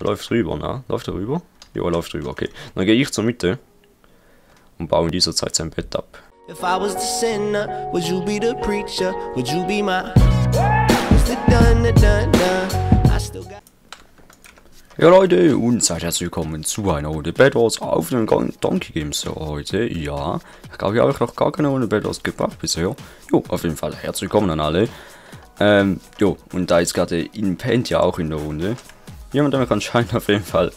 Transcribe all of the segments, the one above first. Läuft rüber, ne? Läuft er rüber? Ja, läuft rüber, okay. Dann gehe ich zur Mitte und baue in dieser Zeit sein Bett ab. If I was the sinner, would you be the preacher? Would you be my... Ja Leute, und seid herzlich willkommen zu einer Runde Bedwars auf den Donkey Games heute. Ja, ich glaube, ich habe noch gar keine Runde Bedwars gebracht bisher. Jo, auf jeden Fall herzlich willkommen an alle. Jo, und da ist gerade in Pentja auch in der Runde. Jemand, der mich anscheinend auf jeden Fall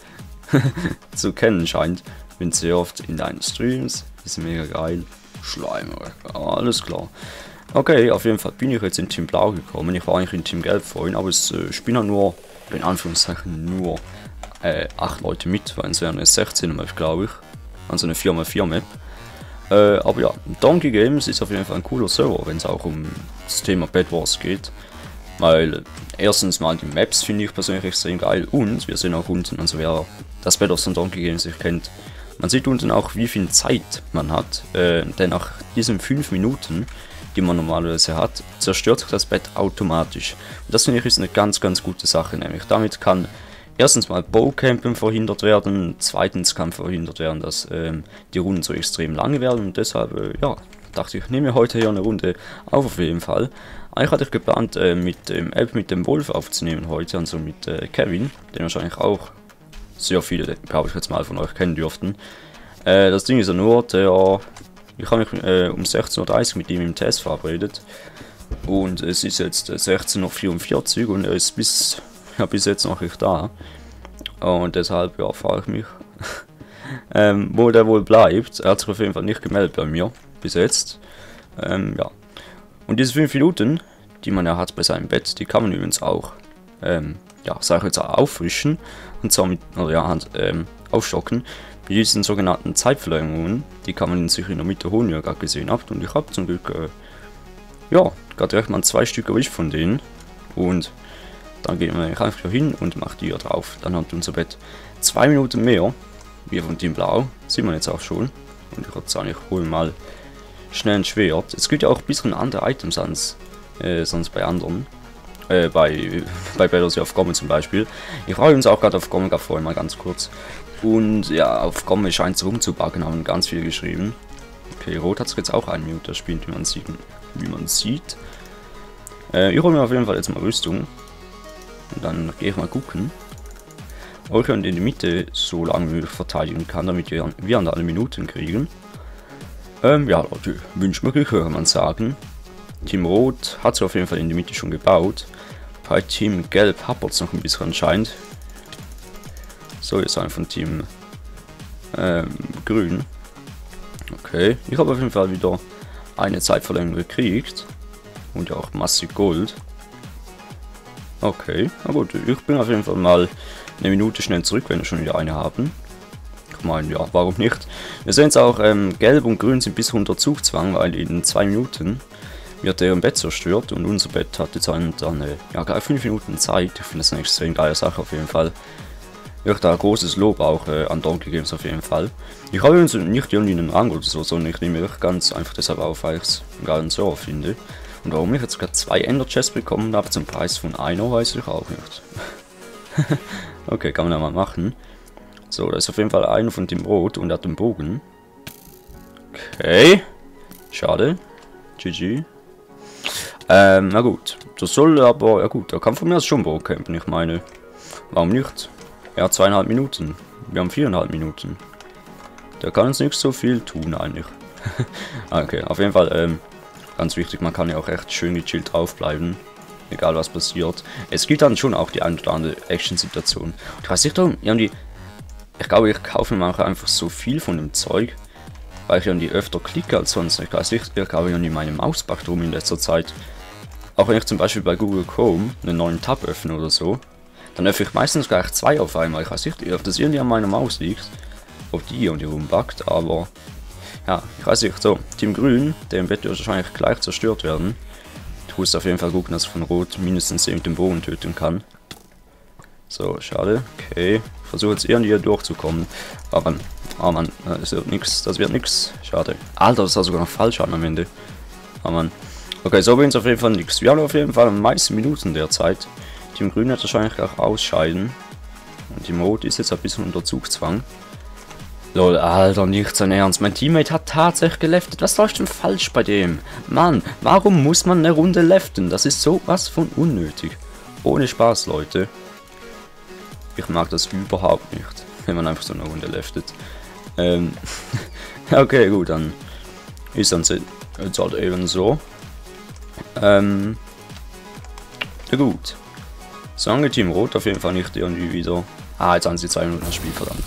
zu kennen scheint. Bin sehr oft in deinen Streams. Ist mega geil. Schleimer, alles klar. Okay, auf jeden Fall bin ich jetzt in Team Blau gekommen. Ich war eigentlich in Team Gelb vorhin, aber es spielen nur... in Anführungszeichen nur 8 Leute mit, weil es wäre eine 16er Map, glaube ich. Also eine 4×4 Map. Aber ja, Donkey Games ist auf jeden Fall ein cooler Server, wenn es auch um das Thema Bedwars geht. Weil erstens mal die Maps finde ich persönlich extrem geil und wir sehen auch unten, also wer das Bedwars und Donkey Games nicht kennt, man sieht unten auch wie viel Zeit man hat. Denn nach diesen 5 Minuten, die man normalerweise hat, zerstört sich das Bett automatisch. Und das finde ich ist eine ganz, ganz gute Sache, nämlich damit kann erstens mal Bowcampen verhindert werden, zweitens kann verhindert werden, dass die Runden so extrem lang werden und deshalb, ja, dachte ich, nehme heute hier eine Runde auf jeden Fall. Eigentlich hatte ich geplant, mit dem Wolf aufzunehmen heute, also mit Kevin, den wahrscheinlich auch sehr viele, glaube ich jetzt mal, von euch kennen dürften. Das Ding ist ja nur, der... Ich habe mich um 16:30 Uhr mit ihm im TS verabredet und es ist jetzt 16:44 Uhr und er ist bis jetzt noch nicht da und deshalb, ja, frage ich mich, wo der wohl bleibt. Er hat sich auf jeden Fall nicht gemeldet bei mir, bis jetzt. Ja. Und diese 5 Minuten, die man ja hat bei seinem Bett, die kann man übrigens auch, ja, sage ich jetzt auch, auffrischen und zwar mit, oder ja, aufstocken. Mit diesen sogenannten Zeitverlängerungen, die kann man sich in der Mitte holen, wie ihr gerade gesehen habt. Und ich habe zum Glück, ja, gerade recht mal 2 Stück erwischt von denen. Und dann gehen wir einfach hier hin und machen die hier drauf. Dann hat unser Bett 2 Minuten mehr. Wir von Team Blau, sind wir jetzt auch schon. Und ich würde sagen, ich hole mal schnell ein Schwert. Es gibt ja auch ein bisschen andere Items als sonst bei anderen. Bei Bedwars auf Gomme zum Beispiel. Ich war übrigens auch gerade auf Gomme, gab vorhin mal ganz kurz. Und ja, auf Gomme scheint es rumzubuggen, haben ganz viel geschrieben. Okay, Rot hat es jetzt auch einen Minute gespielt, wie man sieht. Ich hole mir auf jeden Fall jetzt mal Rüstung. Und dann gehe ich mal gucken, ob ich in die Mitte so lange wie möglich verteidigen kann, damit wir an alle Minuten kriegen. Ja, Leute, wünscht mir Glück, würde man sagen. Team Rot hat es auf jeden Fall in die Mitte schon gebaut. Bei Team Gelb hapert es noch ein bisschen anscheinend. So, jetzt ein von Team Grün. Okay, ich habe auf jeden Fall wieder eine Zeitverlängerung gekriegt. Und ja auch massig Gold. Okay, na gut, ich bin auf jeden Fall mal eine Minute schnell zurück, wenn wir schon wieder eine haben. Ich meine, ja, warum nicht? Wir sehen es auch, Gelb und Grün sind bis unter Zugzwang, weil in 2 Minuten... wird deren Bett zerstört und unser Bett hat jetzt dann ja, gleich 5 Minuten Zeit. Ich finde das eine extrem geile Sache auf jeden Fall. Ich da großes Lob auch an Donkey Games auf jeden Fall. Ich habe übrigens nicht irgendwie einen Rang oder so, sondern ich nehme mich ganz einfach deshalb auf, weil ich es einen geilen Server finde. Und warum ich jetzt gerade 2 Ender Chests bekommen habe zum Preis von einer, weiß ich auch nicht. Okay, kann man ja mal machen. So, da ist auf jeden Fall einer von dem Rot und hat den Bogen. Okay. Schade. GG. Na gut, das soll aber, ja gut, er kann von mir aus schon Bowcampen, ich meine, warum nicht? Er hat 2,5 Minuten, wir haben 4,5 Minuten. Der kann uns nicht so viel tun eigentlich. Okay, auf jeden Fall, ganz wichtig, man kann ja auch echt schön gechillt draufbleiben, egal was passiert. Es gibt dann schon auch die ein oder andere Action-Situation. Ich weiß nicht, ich glaube, ich kaufe mir auch einfach so viel von dem Zeug, weil ich irgendwie öfter klicke als sonst. Ich weiß nicht, ich habe irgendwie meine Mauspack drum in letzter Zeit. Auch wenn ich zum Beispiel bei Google Chrome einen neuen Tab öffne oder so, dann öffne ich meistens gleich 2 auf einmal. Ich weiß nicht, ob das irgendwie an meiner Maus liegt, ob die irgendwie rumbackt, aber ja, ich weiß nicht. So, Team Grün, der wird wahrscheinlich gleich zerstört werden. Ich muss auf jeden Fall gucken, dass ich von Rot mindestens eben den Bogen töten kann. So, schade, okay. Ich versuche jetzt irgendwie hier durchzukommen, aber... Ah, oh Mann, das wird nix. Schade. Alter, das war sogar noch falsch an am Ende. Ah, oh Mann. Okay, so wird es auf jeden Fall nix. Wir haben auf jeden Fall am meisten Minuten derzeit. Team Grün wird wahrscheinlich gleich ausscheiden. Die Mode ist jetzt ein bisschen unter Zugzwang. Lol, Alter, nicht sein Ernst. Mein Teammate hat tatsächlich geleftet. Was läuft denn falsch bei dem? Mann, warum muss man eine Runde leften? Das ist sowas von unnötig. Ohne Spaß, Leute. Ich mag das überhaupt nicht, wenn man einfach so eine Runde leftet. Okay, gut, dann ist dann jetzt halt eben so. Gut. Sagen wir Team Rot auf jeden Fall nicht irgendwie wieder. Ah, jetzt haben sie 2 Minuten das Spiel, verdammt.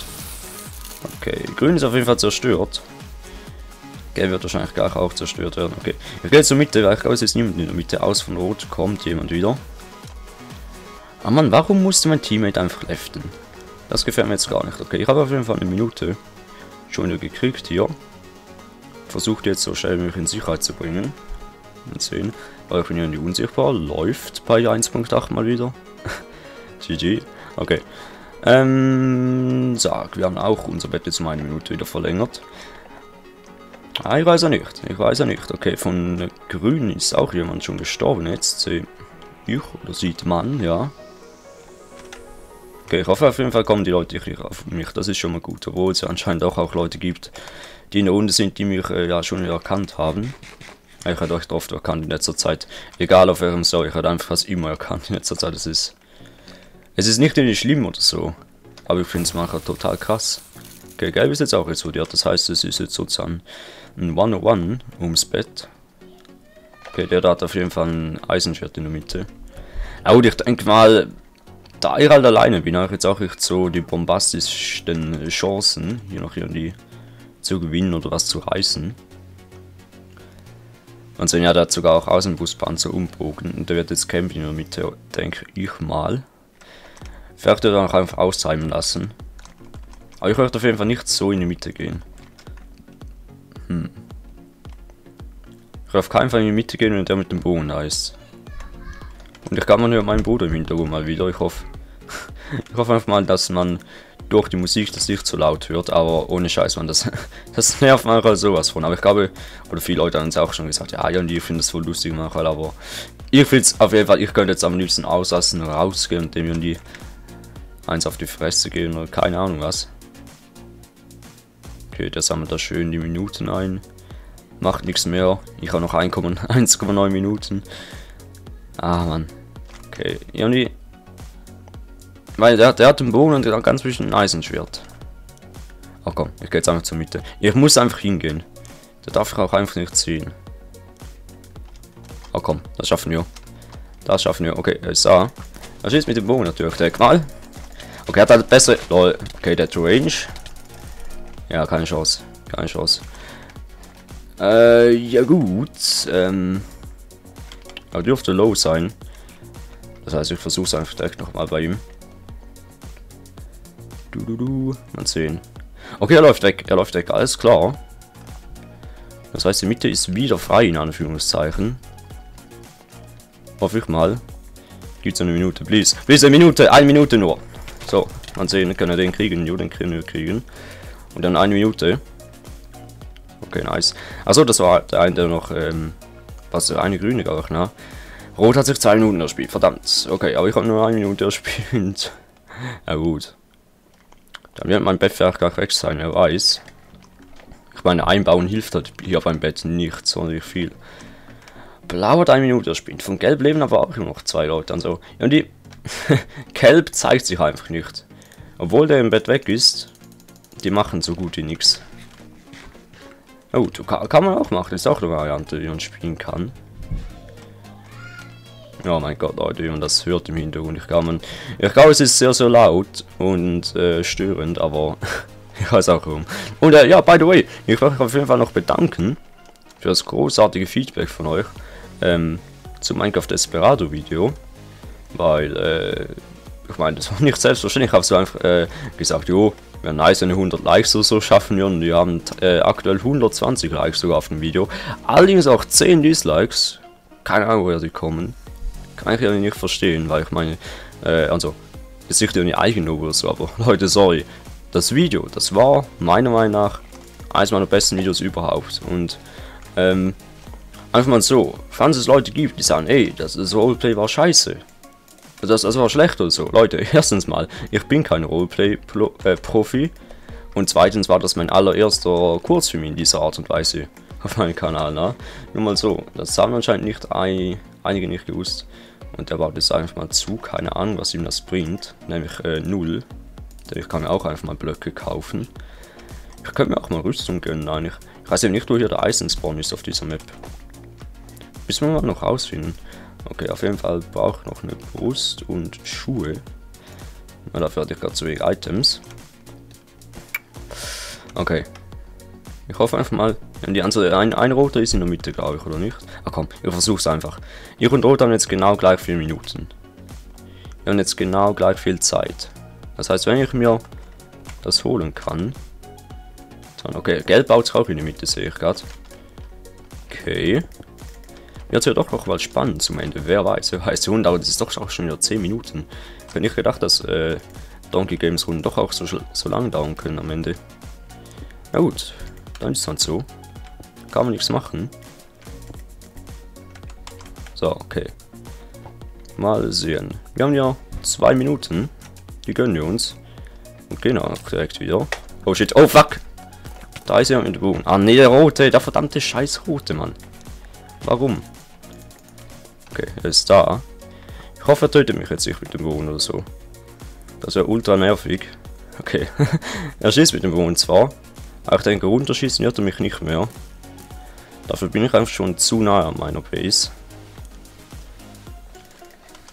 Okay, Grün ist auf jeden Fall zerstört. Gelb wird wahrscheinlich gleich auch zerstört werden. Okay, ich gehe zur Mitte, weil ich glaube, es ist niemand in der Mitte. Aus von Rot kommt jemand wieder. Ah Mann, warum musste mein Teammate einfach leften? Das gefällt mir jetzt gar nicht. Okay, ich habe auf jeden Fall eine Minute schon wieder gekriegt hier. Versucht jetzt so schnell wie möglich in Sicherheit zu bringen. Mal sehen. Aber ich bin ja nicht unsichtbar. Läuft bei 1.8 mal wieder. GG. Okay. Sag, wir haben auch unser Bett jetzt um 1 Minute wieder verlängert. Ah, ich weiß ja nicht. Ich weiß ja nicht. Okay, von Grün ist auch jemand schon gestorben jetzt. Sehe ich oder sieht man, ja. Okay, ich hoffe auf jeden Fall kommen die Leute hier auf mich. Das ist schon mal gut. Obwohl es ja anscheinend auch Leute gibt, die in der Runde sind, die mich ja schon erkannt haben. Ich hätte euch oft erkannt in letzter Zeit. Egal auf welchem Server, ich hätte einfach fast immer erkannt in letzter Zeit. Es ist nicht irgendwie schlimm oder so. Aber ich finde es manchmal total krass. Okay, Gelb ist jetzt auch explodiert. Das heißt, es ist jetzt sozusagen ein 101 ums Bett. Okay, der da hat auf jeden Fall ein Eisenschwert in der Mitte. Na gut, ich denke mal, da ich halt alleine bin, habe ich jetzt auch nicht so die bombastischen Chancen, hier noch irgendwie zu gewinnen oder was zu reißen. Man sehen ja, der hat sogar auch Außenbuspanzer umbogen und der wird jetzt campen in der Mitte, denke ich mal. Vielleicht wird er auch einfach austreiben lassen. Aber ich möchte auf jeden Fall nicht so in die Mitte gehen. Ich will auf keinen Fall in die Mitte gehen, wenn der mit dem Bogen da ist. Und ich kann man nur meinen Bruder im Hintergrund mal wieder. Ich hoffe einfach mal, dass man durch die Musik das nicht so laut hört, aber ohne Scheiß, man, das nervt manchmal sowas von. Aber ich glaube, oder viele Leute haben es auch schon gesagt, ja, und ich finde es voll lustig manchmal, aber ich finde es auf jeden Fall, ich könnte jetzt am liebsten auslassen, rausgehen und dem irgendwie eins auf die Fresse gehen oder keine Ahnung was. Okay, da sammelt da schön die Minuten ein. Macht nichts mehr. Ich habe noch 1,9 Minuten. Ah, Mann. Okay, irgendwie. Weil der hat einen Bogen und ganz bisschen ein Eisenschwert. Ach komm, ich gehe jetzt einfach zur Mitte. Ich muss einfach hingehen. Da darf ich auch einfach nicht ziehen. Ach komm, das schaffen wir. Das schaffen wir. Okay, ich sah. Das ist mit dem Bogen natürlich. Denk mal. Okay, hat halt bessere. Lol. Okay, der Range. Ja, keine Chance. Keine Chance. Ja gut. Aber dürfte low sein. Das heißt, ich versuche es einfach direkt nochmal bei ihm. Mal sehen. Okay, er läuft weg, alles klar. Das heißt, die Mitte ist wieder frei, in Anführungszeichen. Hoffe ich mal. Gibt's eine Minute, please. Please, eine Minute nur. So, mal sehen, können wir den kriegen, jo, den können wir kriegen. Und dann 1 Minute. Okay, nice. Achso, das war der eine, der noch, was, eine grüne, glaube ich, ne? Rot hat sich 2 Minuten erspielt, verdammt. Okay, aber ich habe nur 1 Minute erspielt. Na gut. Dann wird mein Bett vielleicht gleich weg sein, wer weiß. Ich meine, einbauen hilft halt hier beim Bett nicht sonderlich viel. Blau hat 1 Minute erspielt. Von Gelb leben aber auch immer noch 2 Leute. Also, ja, und die Gelb zeigt sich einfach nicht. Obwohl der im Bett weg ist, die machen so gut wie nichts. Na gut, kann man auch machen. Das ist auch eine Variante, die man spielen kann. Oh mein Gott, Leute, wie man das hört im Hintergrund. Ich glaube, es ist sehr, sehr laut und störend, aber ich weiß auch warum. Und ja, by the way, ich möchte mich auf jeden Fall noch bedanken für das großartige Feedback von euch zum Minecraft Desperado Video, weil ich meine, das war nicht selbstverständlich. Ich habe so einfach gesagt, jo, wäre nice, wenn wir 100 Likes oder so schaffen würden. Wir haben aktuell 120 Likes sogar auf dem Video, allerdings auch 10 Dislikes. Keine Ahnung, woher die kommen. Kann ich ja nicht verstehen, weil ich meine, also, ist nicht irgendwie eigen oder so, aber Leute, sorry. Das Video, das war meiner Meinung nach eines meiner besten Videos überhaupt. Und, einfach mal so, falls es Leute gibt, die sagen, ey, das Roleplay war scheiße. Das war schlecht oder so. Leute, erstens mal, ich bin kein Roleplay-Profi. Und zweitens war das mein allererster Kurzfilm in dieser Art und Weise auf meinem Kanal. Ne? Nur mal so, das haben anscheinend nicht einige nicht gewusst. Und der baut jetzt einfach mal zu, keine Ahnung, was ihm das bringt. Nämlich null. Denn ich kann mir auch einfach mal Blöcke kaufen. Ich könnte mir auch mal Rüstung gönnen eigentlich. Ich weiß eben nicht, wo hier der Eisenspawn ist auf dieser Map. Müssen wir mal noch rausfinden. Okay, auf jeden Fall brauche ich noch eine Brust und Schuhe. Na, dafür hatte ich gerade zu wenig Items. Okay. Ich hoffe einfach mal, die andere, ein roter ist in der Mitte, glaube ich, oder nicht? Ah komm, ich versuch's einfach. Ich und Rot haben jetzt genau gleich 4 Minuten. Wir haben jetzt genau gleich viel Zeit. Das heißt, wenn ich mir das holen kann... Dann, okay, Gelb baut sich auch in die Mitte, sehe ich gerade. Okay. Jetzt wird doch noch mal spannend zum Ende. Wer weiß, Hund, aber das ist doch auch schon wieder 10 Minuten. Ich hätte nicht gedacht, dass Donkey Games Runden doch auch so lang dauern können am Ende. Na gut, dann ist es dann so. Kann man nichts machen. So, okay. Mal sehen. Wir haben ja 2 Minuten. Die gönnen wir uns. Und gehen auch direkt wieder. Oh shit, oh fuck! Da ist jemand mit dem Bogen. Ah ne, der rote, der verdammte scheiß rote, Mann. Warum? Okay, er ist da. Ich hoffe, er tötet mich jetzt nicht mit dem Bogen oder so. Das wäre ultra nervig. Okay, er schießt mit dem Bogen zwar. Aber ich denke, runterschießen wird er mich nicht mehr. Dafür bin ich einfach schon zu nah an meiner Base.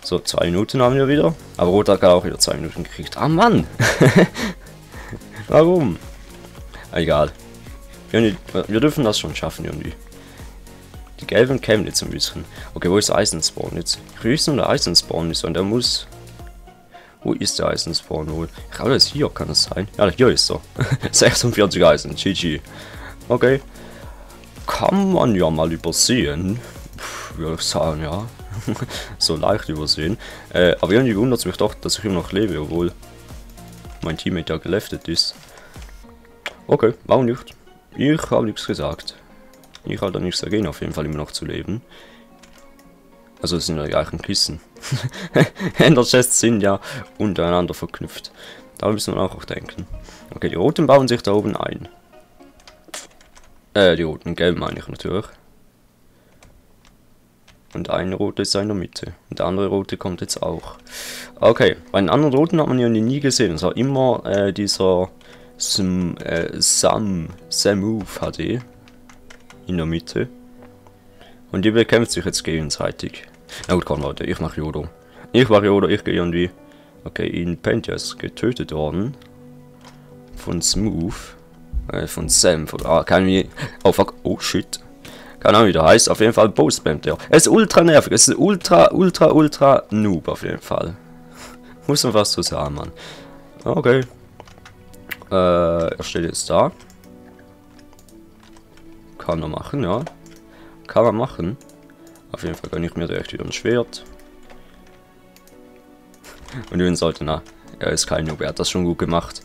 So, 2 Minuten haben wir wieder. Aber Rot hat auch wieder 2 Minuten gekriegt. Ah Mann! Warum? Egal. Wir dürfen das schon schaffen irgendwie. Die Gelben kämen jetzt ein bisschen. Okay, wo ist der Eisenspawn jetzt? Ich weiß nur, der Eisenspawn ist und der muss... Wo ist der Eisenspawn wohl? Ich glaube, das ist hier, kann das sein? Ja, hier ist er. 46 Eisen, GG. Okay. Kann man ja mal übersehen. Würde ich sagen, ja. So leicht übersehen. Aber irgendwie wundert es mich doch, dass ich immer noch lebe, obwohl mein Teammate ja geleftet ist. Okay, warum nicht? Ich habe nichts gesagt. Ich habe da nichts dagegen, auf jeden Fall immer noch zu leben. Also es sind ja die gleichen Kissen. Enderchests sind ja untereinander verknüpft. Da müssen wir auch denken. Okay, die Roten bauen sich da oben ein. Die Roten, Gelb meine ich natürlich. Und ein Roter ist in der Mitte. Und der andere Rote kommt jetzt auch. Okay, bei den anderen Roten hat man ja nie gesehen. Es war immer dieser Samu HD in der Mitte. Und die bekämpft sich jetzt gegenseitig. Na gut, komm Leute, ich mach Jodo. Ich gehe irgendwie. Okay, in Pentja ist getötet worden. Von Smooth. Von Sam. Oh fuck, oh shit. Keine Ahnung wie der heißt, auf jeden Fall Bow-spammt der. Er ist ultra nervig, es ist ultra noob auf jeden Fall. Muss man fast so sagen, Mann. Okay. Er steht jetzt da. Kann er machen, ja. Kann man machen. Auf jeden Fall gönne ich mir direkt wieder ein Schwert. Und übrigens sollte, na, er ist kein Noob, er hat das schon gut gemacht.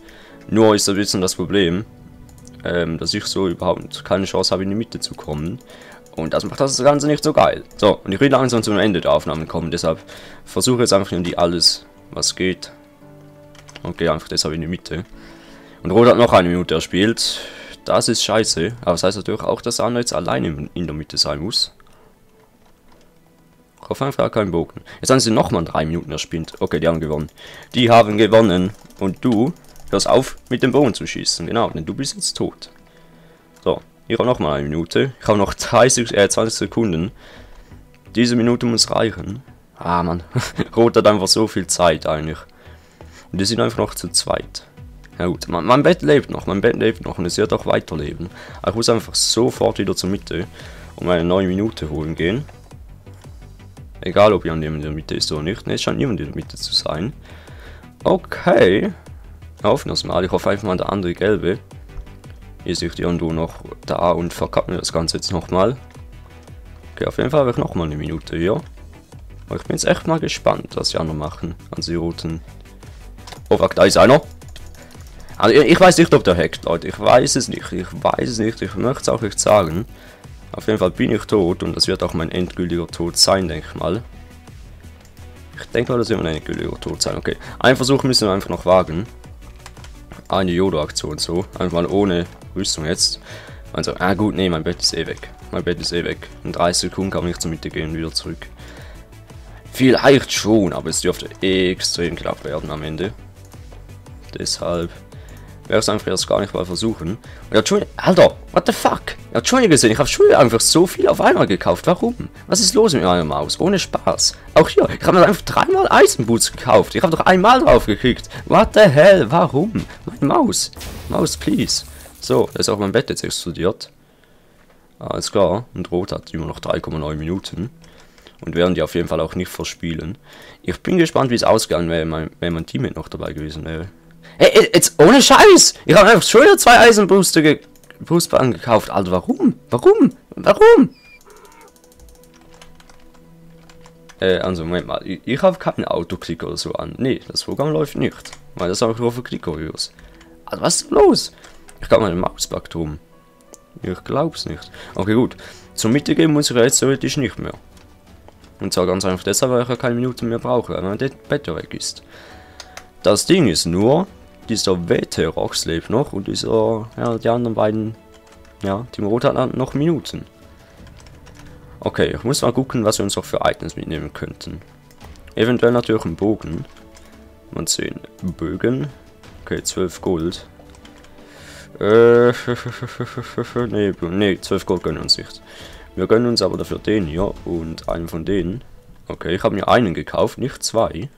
Nur ist ein bisschen das Problem, dass ich so überhaupt keine Chance habe, in die Mitte zu kommen. Und das macht das Ganze nicht so geil. So, und ich will langsam zum Ende der Aufnahmen kommen, deshalb versuche jetzt einfach irgendwie alles, was geht. Und gehe einfach deshalb in die Mitte. Und Rot hat noch eine Minute, er spielt. Das ist scheiße, aber das heißt natürlich auch, dass Anna jetzt alleine in der Mitte sein muss. Ich hoffe einfach keinen Bogen. Jetzt haben sie nochmal 3 Minuten erspielt. Okay, die haben gewonnen. Die haben gewonnen. Und du, hörst auf, mit dem Bogen zu schießen. Genau, denn du bist jetzt tot. So, ich habe nochmal 1 Minute. Ich habe noch 20 Sekunden. Diese Minute muss reichen. Ah, Mann. Rot hat einfach so viel Zeit eigentlich. Und die sind einfach noch zu zweit. Na ja gut, mein Bett lebt noch, und es wird auch weiterleben. Aber ich muss einfach sofort wieder zur Mitte und meine 9 Minuten holen gehen. Egal, ob jemand in der Mitte ist oder nicht. Ne, es scheint niemand in der Mitte zu sein. Okay. Hoffen wir es mal. Ich hoffe einfach mal, der andere Gelbe ist nicht irgendwo noch da und verkackt mir das Ganze jetzt nochmal. Okay, auf jeden Fall habe ich nochmal 1 Minute hier. Aber ich bin jetzt echt mal gespannt, was die anderen machen. Also die Roten. Oh, fuck, da ist einer. Also ich weiß nicht, ob der hackt, Leute. Ich weiß es nicht. Ich möchte es auch nicht sagen. Auf jeden Fall bin ich tot und das wird auch mein endgültiger Tod sein, denke ich mal. Ich denke mal, das wird eine Gülle tot sein. Okay. Einen Versuch müssen wir einfach noch wagen. Eine Yoda-Aktion so. Einfach mal ohne Rüstung jetzt. Also, ah gut, nee, mein Bett ist eh weg. Mein Bett ist eh weg. In 30 Sekunden kann man nicht zur Mitte gehen, wieder zurück. Vielleicht schon, aber es dürfte extrem knapp werden am Ende. Deshalb wäre es einfach erst gar nicht mal versuchen. Und Entschuldigung, Alter, what the fuck? Entschuldigung, ich habe schon einfach so viel auf einmal gekauft. Warum? Was ist los mit meiner Maus? Ohne Spaß. Auch hier, ich habe mir einfach dreimal Eisenboots gekauft. Ich habe doch einmal drauf gekriegt. What the hell? Warum? Meine Maus. Maus, please. So, da ist auch mein Bett jetzt explodiert. Alles klar. Und Rot hat immer noch 3,9 Minuten. Und werden die auf jeden Fall auch nicht verspielen. Ich bin gespannt, wie es ausgegangen wäre, wenn mein Teammate noch dabei gewesen wäre. Hey, jetzt ohne Scheiß! Ich habe einfach schon wieder 2 Eisenbrüste gekauft. Alter, warum? Warum? Warum? Also Moment mal, ich habe keinen Autoklick oder so an. Nee, das Programm läuft nicht. Weil das auch nur für Klick-Reviews. Also was ist los? Ich glaube, meine Maus packt rum. Ich glaub's nicht. Okay, gut. Zur Mitte gehen muss ich jetzt theoretisch nicht mehr. Und zwar ganz einfach deshalb, weil ich ja keine Minuten mehr brauche, weil mein Bett weg ist. Das Ding ist nur, dieser WT-Rocks lebt noch und dieser, ja, die anderen beiden, ja, Team Rot hat noch Minuten. Okay, ich muss mal gucken, was wir uns auch für Items mitnehmen könnten. Eventuell natürlich einen Bogen. Mal sehen. Bögen. Okay, 12 Gold. Nee, 12 Gold gönnen wir uns nicht. Wir gönnen uns aber dafür den hier und einen von denen. Okay, ich habe mir einen gekauft, nicht 2.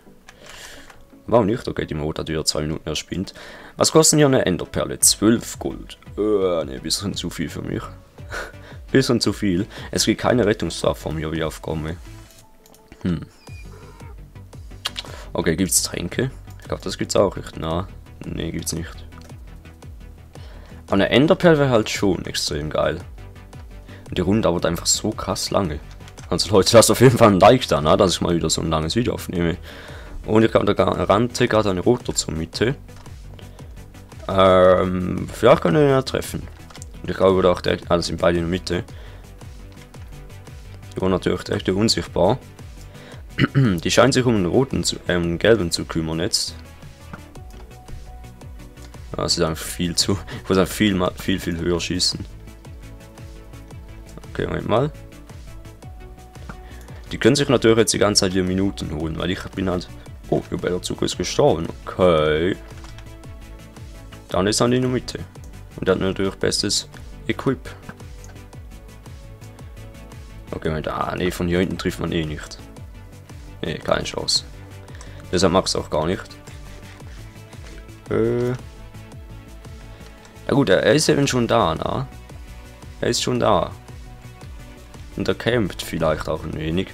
Warum nicht? Okay, die Mod hat wieder 2 Minuten erspinnt. Was kosten hier eine Enderperle? 12 Gold. Ne, bisschen zu viel für mich. Bisschen zu viel. Es gibt keine Rettungsplattform hier, wie auf Gomme. Hm. Okay, gibt's Tränke? Ich glaube, das gibt's auch nicht. Na, ne, gibt's nicht. Aber eine Enderperle wäre halt schon extrem geil. Die Runde dauert einfach so krass lange. Also Leute, lasst auf jeden Fall ein Like da, ne? Dass ich mal wieder so ein langes Video aufnehme. Und ich glaube, da rannte gerade eine Rote zur Mitte. Vielleicht können wir ihn ja treffen. Und ich glaube auch direkt, alles sind beide in der Mitte. Die waren natürlich direkt unsichtbar. Die scheinen sich um den Roten, um den Gelben zu kümmern jetzt. Das ist einfach viel zu... Ich muss einfach viel höher schießen. Okay, Moment mal. Die können sich natürlich jetzt die ganze Zeit hier Minuten holen, weil ich bin halt... Oh, der Zug ist gestorben. Okay. Dann ist er in der Mitte. Und er hat natürlich bestes Equip. Okay, Moment. Ah, nee, von hier hinten trifft man eh nicht. Nee, keine Chance. Deshalb macht es auch gar nicht. Na gut, er ist eben schon da, na? Er ist schon da. Und er campt vielleicht auch ein wenig.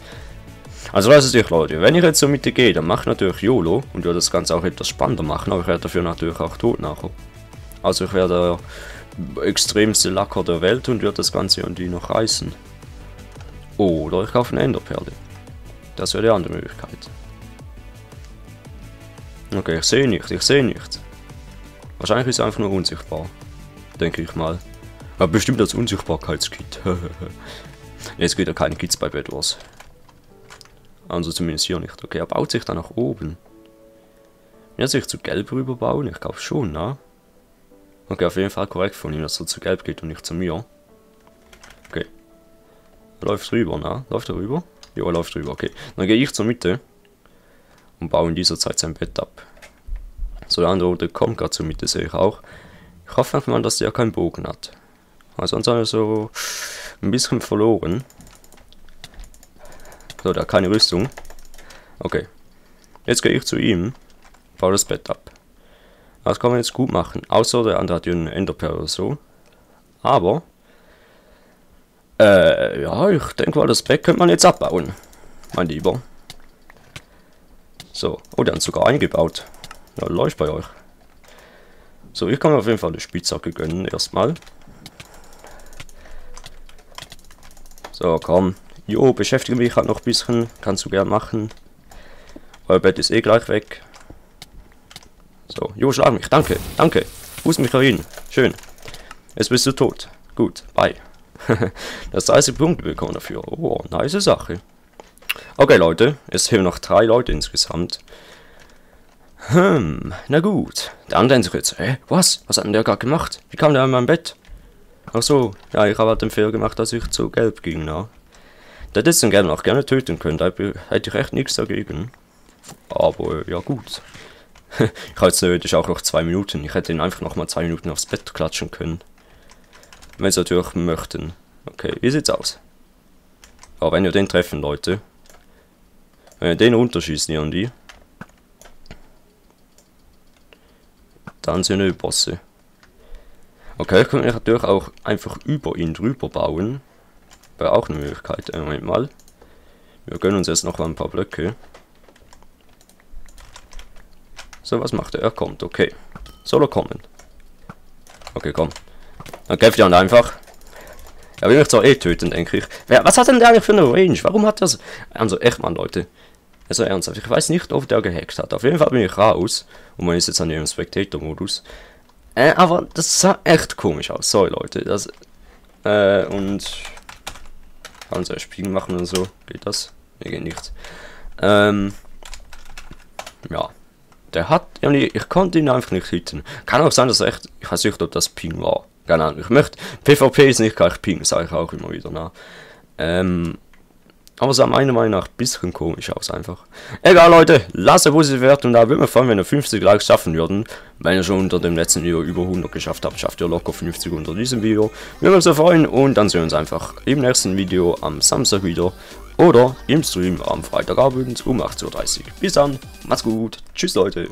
Also weiß es nicht, Leute, wenn ich jetzt zur Mitte gehe, dann mache ich natürlich YOLO und würde das Ganze auch etwas spannender machen, aber ich werde dafür natürlich auch tot nachher. Also ich werde der extremste Lacker der Welt und würde das Ganze an die noch reißen. Oder ich kaufe eine Enderperle. Das wäre die andere Möglichkeit. Okay, ich sehe nicht, ich sehe nicht. Wahrscheinlich ist es einfach nur unsichtbar. Denke ich mal. Aber bestimmt als Unsichtbarkeitskit. Jetzt geht ja keine Kids bei Bedwars. Also zumindest hier nicht. Okay, er baut sich dann nach oben. Wird sich zu gelb rüberbauen? Ich glaube schon, ne? Okay, auf jeden Fall korrekt von ihm, dass er zu gelb geht und nicht zu mir. Okay. Er läuft rüber, ne? Läuft er rüber? Jo, er läuft rüber, okay. Dann gehe ich zur Mitte. Und baue in dieser Zeit sein Bett ab. So, der andere kommt gerade zur Mitte, sehe ich auch. Ich hoffe einfach mal, dass der keinen Bogen hat. Also sonst haben so ein bisschen verloren. So, da keine Rüstung. Okay. Jetzt gehe ich zu ihm. Baue das Bett ab. Das kann man jetzt gut machen. Außer der andere hat hier einen Enderperl oder so. Aber. Ja, ich denke mal, das Bett könnte man jetzt abbauen. Mein Lieber. So. Oh, der hat sogar eingebaut. Ja, läuft bei euch. So, ich kann mir auf jeden Fall eine Spitzhacke gönnen. Erstmal. So, komm. Jo, beschäftige mich halt noch ein bisschen. Kannst du gern machen. Euer Bett ist eh gleich weg. So, jo, schlag mich. Danke, danke. Fuß mich dahin. Schön. Jetzt bist du tot. Gut, bye. Das 30 Punkte bekommen dafür. Oh, nice Sache. Okay, Leute, es fehlen noch 3 Leute insgesamt. Na gut. Der andere ist jetzt, was? Was hat denn der gerade gemacht? Wie kam der an mein Bett? Ach so, ja, ich habe halt den Fehler gemacht, dass ich zu gelb ging, na. Der hätte den Gelben auch gerne töten können, da hätte ich echt nichts dagegen. Aber, ja gut. Ich habe jetzt theoretisch auch noch 2 Minuten. Ich hätte ihn einfach nochmal 2 Minuten aufs Bett klatschen können. Wenn sie natürlich möchten. Okay, wie sieht's aus? Aber wenn wir den treffen, Leute. Wenn wir den runterschießen, hier und die. Dann sind wir Bosse. Okay, ich könnte natürlich auch einfach über ihn drüber bauen. Wäre auch eine Möglichkeit. Moment mal. Wir gönnen uns jetzt noch mal ein paar Blöcke. So, was macht er? Er kommt, okay. Soll er kommen? Okay, komm. Dann kämpft er einfach. Er will mich zwar eh töten, denke ich. Was hat denn der eigentlich für eine Range? Warum hat das... Also echt, Mann, Leute. Also ernsthaft, ich weiß nicht, ob der gehackt hat. Auf jeden Fall bin ich raus. Und man ist jetzt an dem Spectator-Modus. Aber das sah echt komisch aus. Sorry, Leute. Das... und... Kann uns ein Spiegel machen und so. Geht das? Nee, geht nicht. Ja. Der hat... Ich konnte ihn einfach nicht hitten. Kann auch sein, dass er echt... Ich weiß nicht, ob das Ping war. Genau, ich möchte... PvP ist nicht gleich Ping, sage ich auch immer wieder, na. Aber sah meiner Meinung nach ein bisschen komisch aus, einfach. Egal, Leute, lasst eine positive Bewertung da. Würde mir freuen, wenn ihr 50 Likes schaffen würden. Wenn ihr schon unter dem letzten Video über 100 geschafft habt, schafft ihr locker 50 unter diesem Video. Würde mich sehr freuen und dann sehen wir uns einfach im nächsten Video am Samstag wieder. Oder im Stream am Freitagabend um 18:30 Uhr. Bis dann, macht's gut, tschüss, Leute.